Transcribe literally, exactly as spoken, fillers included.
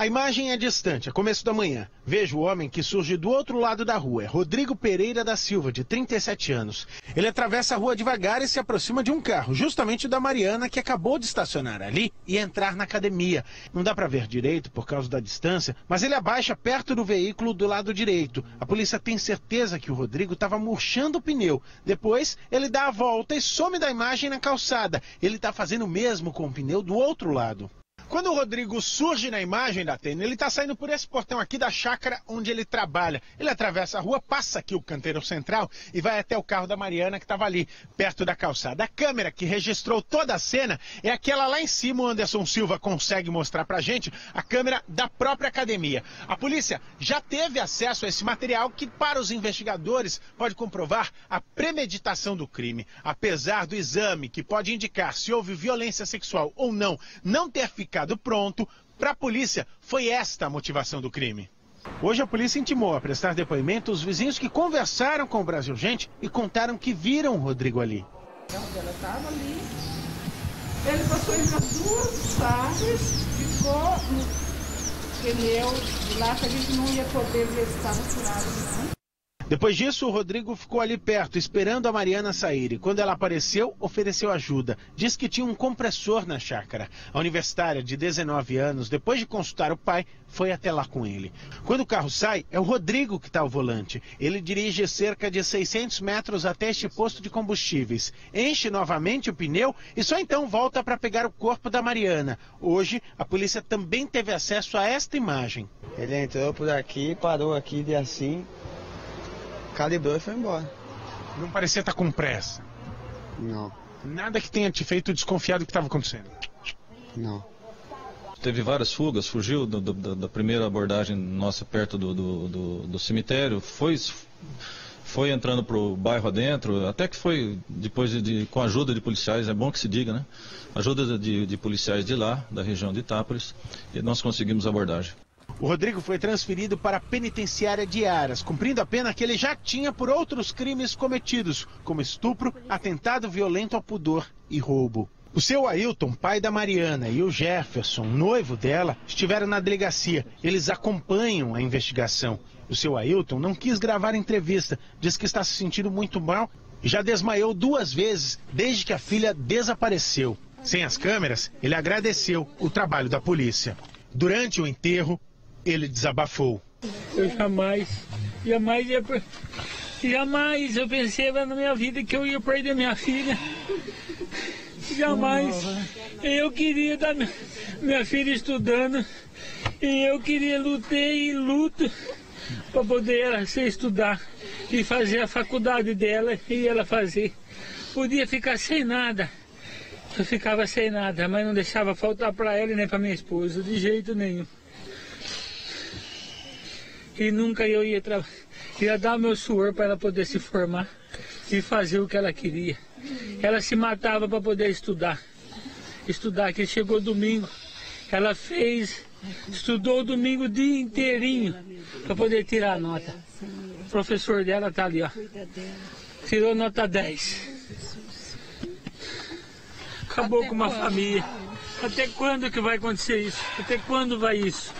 A imagem é distante, é começo da manhã. Vejo o homem que surge do outro lado da rua. É Rodrigo Pereira da Silva, de trinta e sete anos. Ele atravessa a rua devagar e se aproxima de um carro, justamente da Mariana, que acabou de estacionar ali e entrar na academia. Não dá para ver direito por causa da distância, mas ele abaixa perto do veículo do lado direito. A polícia tem certeza que o Rodrigo estava murchando o pneu. Depois, ele dá a volta e some da imagem na calçada. Ele está fazendo o mesmo com o pneu do outro lado. Quando o Rodrigo surge na imagem da Tênia, ele está saindo por esse portão aqui da chácara onde ele trabalha. Ele atravessa a rua, passa aqui o canteiro central e vai até o carro da Mariana que estava ali, perto da calçada. A câmera que registrou toda a cena é aquela lá em cima, o Anderson Silva consegue mostrar pra gente, a câmera da própria academia. A polícia já teve acesso a esse material que, para os investigadores, pode comprovar a premeditação do crime. Apesar do exame, que pode indicar se houve violência sexual ou não, não ter ficado pronto, para a polícia foi esta a motivação do crime. Hoje a polícia intimou a prestar depoimento os vizinhos que conversaram com o Brasil Gente e contaram que viram o Rodrigo ali. Ela estava ali, ele passou entre as duas chaves, ficou no pneu de lata, a gente não ia poder ver se estava furado, né? Depois disso, o Rodrigo ficou ali perto, esperando a Mariana sair. E quando ela apareceu, ofereceu ajuda. Diz que tinha um compressor na chácara. A universitária, de dezenove anos, depois de consultar o pai, foi até lá com ele. Quando o carro sai, é o Rodrigo que está ao volante. Ele dirige cerca de seiscentos metros até este posto de combustíveis. Enche novamente o pneu e só então volta para pegar o corpo da Mariana. Hoje, a polícia também teve acesso a esta imagem. Ele entrou por aqui, parou aqui de assim... Calibrou e foi embora. Não parecia estar com pressa? Não. Nada que tenha te feito desconfiar do que estava acontecendo? Não. Teve várias fugas, fugiu do, do, da primeira abordagem nossa perto do, do, do, do cemitério, foi, foi entrando para o bairro adentro, até que foi, depois de, de, com a ajuda de policiais, é bom que se diga, né? Ajuda de, de policiais de lá, da região de Itápolis, e nós conseguimos a abordagem. O Rodrigo foi transferido para a penitenciária de Aras, cumprindo a pena que ele já tinha por outros crimes cometidos, como estupro, atentado violento ao pudor e roubo. O seu Ailton, pai da Mariana, e o Jefferson, noivo dela, estiveram na delegacia. Eles acompanham a investigação. O seu Ailton não quis gravar a entrevista, diz que está se sentindo muito mal e já desmaiou duas vezes desde que a filha desapareceu. Sem as câmeras, ele agradeceu o trabalho da polícia. Durante o enterro, ele desabafou. Eu jamais, jamais, ia, jamais eu pensei na minha vida que eu ia perder minha filha. Jamais. Eu queria dar minha, minha filha estudando. E eu queria, lutei e luto para poder ela se estudar e fazer a faculdade dela e ela fazer. Podia ficar sem nada. Eu ficava sem nada, mas não deixava faltar para ela nem para minha esposa, de jeito nenhum. E nunca eu ia, tra... ia dar meu suor para ela poder se formar e fazer o que ela queria. Ela se matava para poder estudar. Estudar, que chegou domingo. Ela fez, estudou o domingo o dia inteirinho para poder tirar a nota. O professor dela está ali, ó. Tirou nota dez. Acabou com uma família. Até quando que vai acontecer isso? Até quando vai isso?